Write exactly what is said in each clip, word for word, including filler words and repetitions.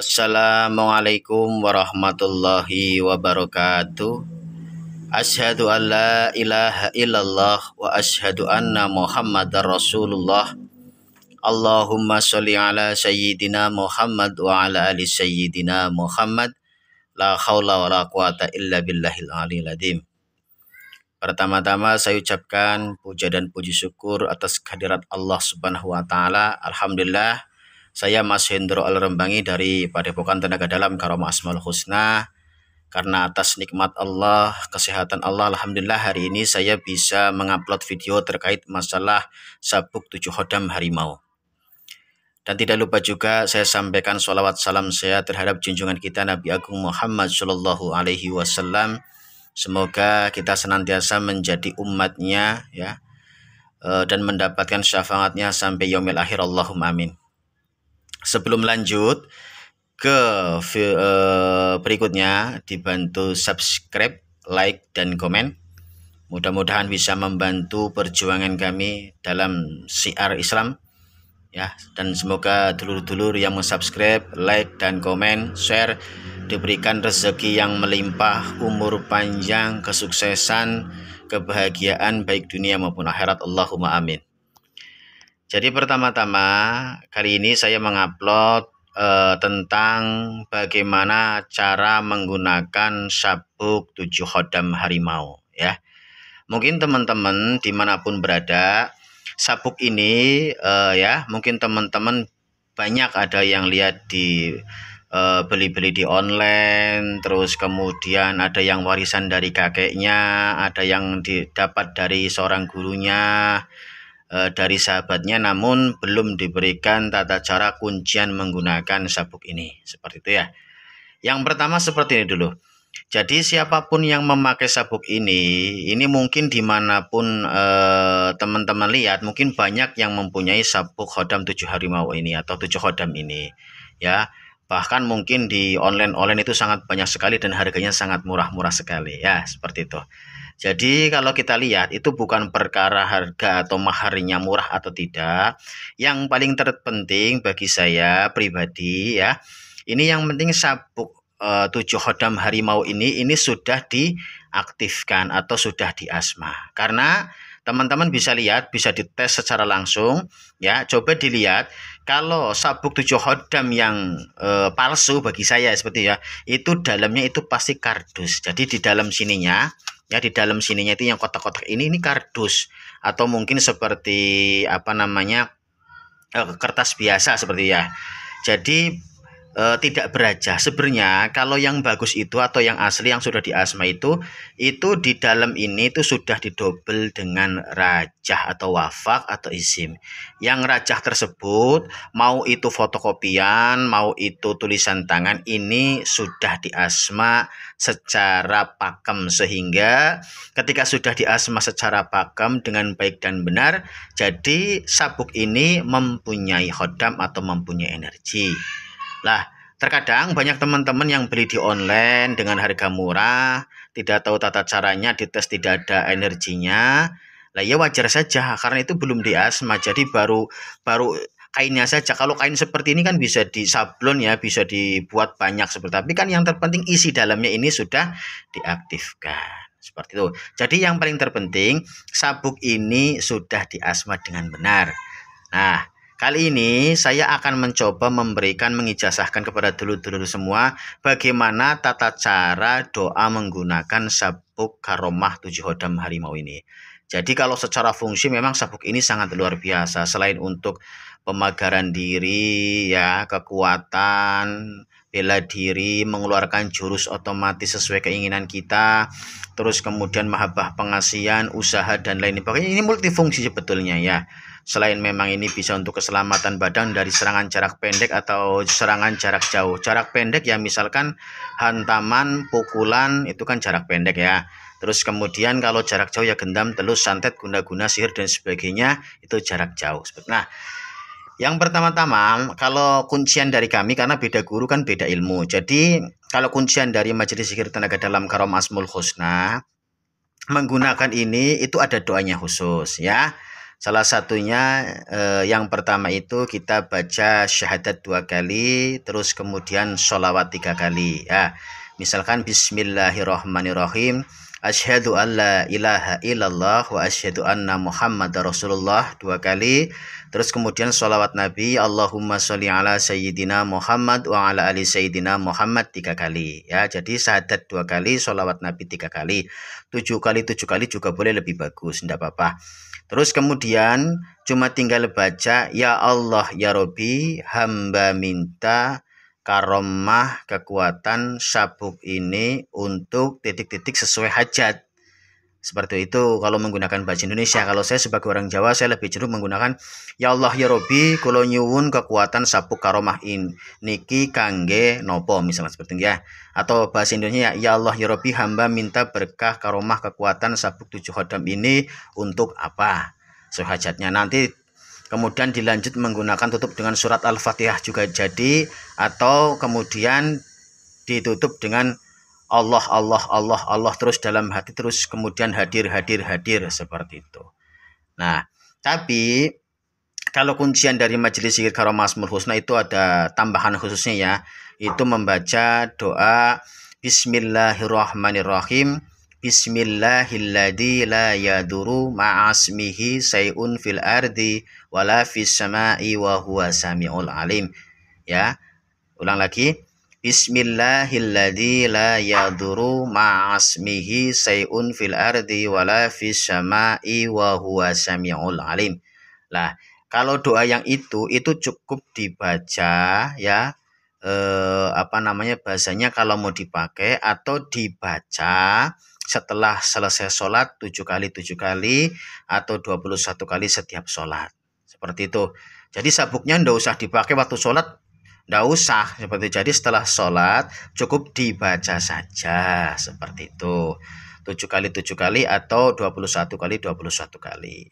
Assalamualaikum warahmatullahi wabarakatuh. Asyhadu an la ilaha illallah wa asyhadu anna Muhammadar Rasulullah. Allahumma sholli ala sayyidina Muhammad wa ala ali sayyidina Muhammad. La haula wa la quwata illa billahil aliyil adzim. Pertama-tama saya ucapkan puja dan puji syukur atas kehadirat Allah Subhanahu wa taala. Alhamdulillah. Saya Mas Hendro Alrambangi dari Padepokan Tenaga Dalam Karom Asmal Husna. Karena atas nikmat Allah, kesehatan Allah, alhamdulillah hari ini saya bisa mengupload video terkait masalah Sabuk Tujuh Hodam Harimau. Dan tidak lupa juga saya sampaikan sholawat salam saya terhadap junjungan kita Nabi Agung Muhammad Shallallahu Alaihi Wasallam. Semoga kita senantiasa menjadi umatnya ya, dan mendapatkan syafaatnya sampai yaumil akhir. Allahumma amin. Sebelum lanjut ke berikutnya, dibantu subscribe, like, dan komen. Mudah-mudahan bisa membantu perjuangan kami dalam syiar Islam ya, dan semoga dulur-dulur yang mensubscribe, like, dan komen, share diberikan rezeki yang melimpah, umur panjang, kesuksesan, kebahagiaan baik dunia maupun akhirat. Allahumma amin. Jadi pertama-tama kali ini saya mengupload eh, tentang bagaimana cara menggunakan sabuk tujuh hodam harimau ya. Mungkin teman-teman dimanapun berada, sabuk ini eh, ya mungkin teman-teman banyak ada yang lihat di beli-beli eh, di online, terus kemudian ada yang warisan dari kakeknya, ada yang didapat dari seorang gurunya, dari sahabatnya, namun belum diberikan tata cara kuncian menggunakan sabuk ini. Seperti itu ya. Yang pertama seperti ini dulu. Jadi siapapun yang memakai sabuk ini, ini mungkin dimanapun teman-teman eh, lihat, mungkin banyak yang mempunyai sabuk hodam tujuh harimau ini atau tujuh hodam ini ya. Bahkan mungkin di online-online itu sangat banyak sekali dan harganya sangat murah-murah sekali ya, seperti itu. Jadi kalau kita lihat itu bukan perkara harga atau maharnya murah atau tidak. Yang paling terpenting bagi saya pribadi ya, ini yang penting sabuk e, tujuh hodam harimau ini ini sudah diaktifkan atau sudah diasma. Karena teman-teman bisa lihat, bisa dites secara langsung ya. Coba dilihat kalau sabuk tujuh hodam yang e, palsu bagi saya seperti ya, itu dalamnya itu pasti kardus. Jadi di dalam sininya ya, di dalam sininya itu yang kotak-kotak ini ini kardus atau mungkin seperti apa namanya eh, kertas biasa seperti ya. Jadi eh, tidak berajah sebenarnya. Kalau yang bagus itu atau yang asli yang sudah diasma itu itu di dalam ini itu sudah didobel dengan rajah atau wafak atau isim. Yang rajah tersebut mau itu fotokopian, mau itu tulisan tangan, ini sudah diasma secara pakem, sehingga ketika sudah diasma secara pakem dengan baik dan benar, jadi sabuk ini mempunyai hodam atau mempunyai energi. Lah, terkadang banyak teman-teman yang beli di online dengan harga murah, tidak tahu tata caranya, dites tidak ada energinya. Lah ya wajar saja, karena itu belum diasma, jadi baru baru kainnya saja. Kalau kain seperti ini kan bisa disablon ya, bisa dibuat banyak seperti, tapi kan yang terpenting isi dalamnya ini sudah diaktifkan. Seperti itu. Jadi yang paling terpenting sabuk ini sudah diasma dengan benar. Nah, kali ini saya akan mencoba memberikan, mengijazahkan kepada dulur-dulur semua bagaimana tata cara doa menggunakan sabuk karomah tujuh hodam harimau ini. Jadi kalau secara fungsi memang sabuk ini sangat luar biasa. Selain untuk pemagaran diri ya, kekuatan, bela diri, mengeluarkan jurus otomatis sesuai keinginan kita, terus kemudian mahabbah pengasihan, usaha, dan lain sebagainya. Ini multifungsi sebetulnya ya. Selain memang ini bisa untuk keselamatan badan dari serangan jarak pendek atau serangan jarak jauh. Jarak pendek ya misalkan hantaman, pukulan itu kan jarak pendek ya. Terus kemudian kalau jarak jauh ya gendam, telus, santet, guna-guna, sihir, dan sebagainya, itu jarak jauh. Nah, yang pertama-tama kalau kuncian dari kami, karena beda guru kan beda ilmu. Jadi kalau kuncian dari Majelis Zikir Tenaga Dalam Karom Asmul Husna menggunakan ini, itu ada doanya khusus ya. Salah satunya eh, yang pertama itu kita baca syahadat dua kali, terus kemudian sholawat tiga kali. Ya. Misalkan bismillahirrahmanirrahim, asyhadu an la ilaha illallah wa asyhadu anna muhammadar rasulullah dua kali. Terus kemudian sholawat Nabi, Allahumma sholli ala sayyidina Muhammad wa ala ali sayyidina Muhammad tiga kali. Ya, jadi syahadat dua kali, sholawat Nabi tiga kali. Tujuh kali, tujuh kali juga boleh, lebih bagus, tidak apa-apa. Terus kemudian cuma tinggal baca ya Allah ya Rabbi, hamba minta karomah kekuatan sabuk ini untuk titik-titik sesuai hajat. Seperti itu kalau menggunakan bahasa Indonesia. Kalau saya sebagai orang Jawa, saya lebih cenderung menggunakan ya Allah ya Rabbi, kula nyuwun kekuatan sabuk karomah ini niki kangge nopo, misalnya seperti itu ya. Atau bahasa Indonesia ya Allah ya Rabbi, hamba minta berkah karomah kekuatan sabuk tujuh hodam ini untuk apa? Sesuai hajatnya. Nanti kemudian dilanjut menggunakan tutup dengan surat Al-Fatihah juga jadi, atau kemudian ditutup dengan Allah, Allah, Allah, Allah terus dalam hati, terus kemudian hadir, hadir, hadir seperti itu. Nah, tapi kalau kuncian dari Majelis Zikir Karomah Asmul Husna itu ada tambahan khususnya ya, itu membaca doa bismillahirrahmanirrahim. Bismillahilladzi la yaduru ma'asmihi sayun fil ardi wala fis sama'i wa huwa sami'ul alim. Ya, ulang lagi. Bismillahilladzi la yaduru ma'asmihi sayun fil ardi wala fis sama'i wa huwa sami'ul alim. Lah, kalau doa yang itu itu cukup dibaca ya. Eh, apa namanya bahasanya kalau mau dipakai atau dibaca setelah selesai sholat tujuh kali tujuh kali atau dua puluh satu kali setiap sholat, seperti itu. Jadi sabuknya ndak usah dipakai waktu sholat, ndak usah seperti itu. Jadi setelah sholat cukup dibaca saja, seperti itu, tujuh kali tujuh kali atau dua puluh satu kali dua puluh satu kali.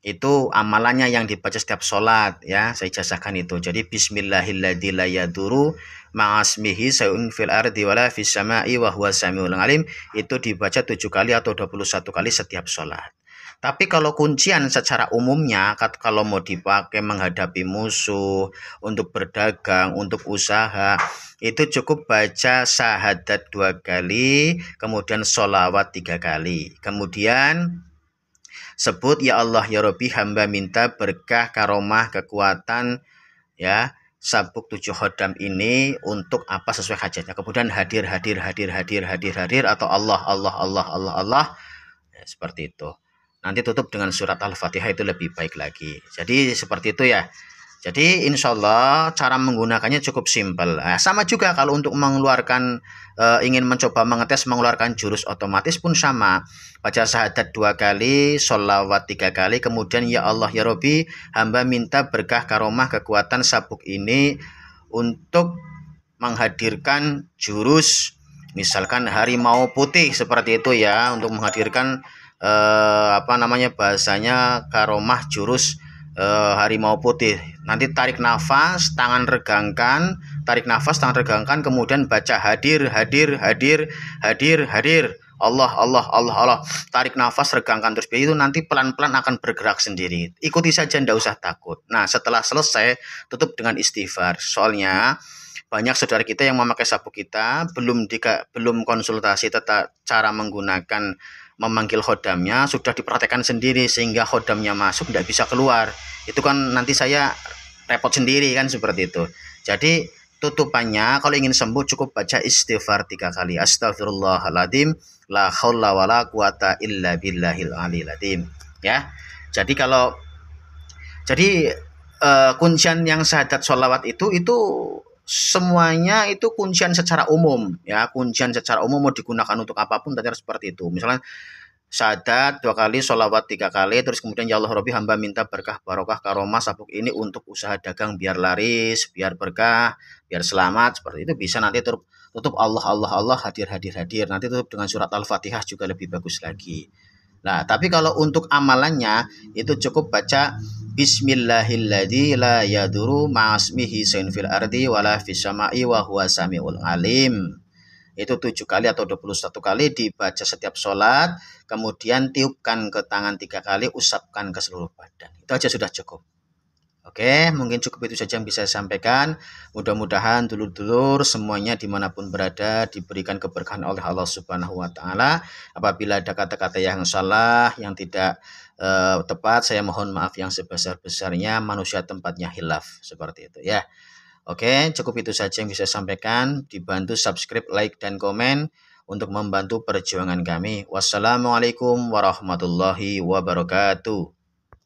Itu amalannya yang dibaca setiap sholat ya, saya ijazahkan itu. Jadi bismillahilladzi la yaduru ma'asmihi sayun fil ardi wala fis sama'i wa huwa samiul alim, itu dibaca tujuh kali atau dua puluh satu kali setiap sholat. Tapi kalau kuncian secara umumnya, kalau mau dipakai menghadapi musuh, untuk berdagang, untuk usaha, itu cukup baca syahadat dua kali, kemudian sholawat tiga kali, kemudian sebut ya Allah ya Rabbi, hamba minta berkah karomah kekuatan ya sabuk tujuh hodam ini untuk apa sesuai hajatnya. Kemudian hadir hadir hadir hadir hadir hadir atau Allah Allah Allah Allah Allah ya, seperti itu. Nanti tutup dengan surat Al-Fatihah, itu lebih baik lagi. Jadi seperti itu ya. Jadi insya Allah cara menggunakannya cukup simpel. Nah, sama juga kalau untuk mengeluarkan, e, ingin mencoba mengetes mengeluarkan jurus otomatis pun sama. Baca syahadat dua kali, sholawat tiga kali, kemudian ya Allah ya Rabbi, hamba minta berkah karomah kekuatan sabuk ini untuk menghadirkan jurus, misalkan harimau putih seperti itu ya, untuk menghadirkan e, apa namanya bahasanya karomah jurus Uh, harimau putih. Nanti tarik nafas, tangan regangkan, tarik nafas, tangan regangkan, kemudian baca hadir, hadir, hadir, hadir, hadir, Allah, Allah, Allah, Allah. Tarik nafas, regangkan terus, itu nanti pelan-pelan akan bergerak sendiri. Ikuti saja, ndak usah takut. Nah, setelah selesai, tutup dengan istighfar. Soalnya banyak saudara kita yang memakai sabuk kita belum dika, belum konsultasi tata cara menggunakan memanggil khodamnya, sudah dipraktekkan sendiri sehingga khodamnya masuk tidak bisa keluar. Itu kan nanti saya repot sendiri kan, seperti itu. Jadi tutupannya kalau ingin sembuh cukup baca istighfar tiga kali. Astagfirullahaladzim, la haula wala quwata illa billahil aliyil azim. Ya. Jadi kalau jadi uh, kuncian yang syahadat sholawat itu itu semuanya itu kuncian secara umum ya, kuncian secara umum mau digunakan untuk apapun tadi seperti itu. Misalnya syahadat dua kali, sholawat tiga kali, terus kemudian ya Allah Rabbi, hamba minta berkah barokah karomah sabuk ini untuk usaha dagang, biar laris, biar berkah, biar selamat, seperti itu bisa. Nanti tutup, tutup Allah Allah Allah, hadir hadir hadir, nanti tutup dengan surat Al-Fatihah juga lebih bagus lagi. Nah, tapi kalau untuk amalannya itu cukup baca bismillahilladzi la yaduru ma'asmihi sayun fil ardi wala fis sama'i wa huwa samiul alim. itu tujuh kali atau dua puluh satu kali dibaca setiap sholat, kemudian tiupkan ke tangan tiga kali, usapkan ke seluruh badan. Itu aja sudah cukup. Oke, mungkin cukup itu saja yang bisa saya sampaikan. Mudah-mudahan dulur-dulur semuanya dimanapun berada diberikan keberkahan oleh Allah Subhanahu wa Ta'ala. Apabila ada kata-kata yang salah, yang tidak eh, tepat, saya mohon maaf yang sebesar-besarnya. Manusia tempatnya khilaf, seperti itu ya. Oke, cukup itu saja yang bisa saya sampaikan. Dibantu subscribe, like, dan komen untuk membantu perjuangan kami. Wassalamualaikum warahmatullahi wabarakatuh.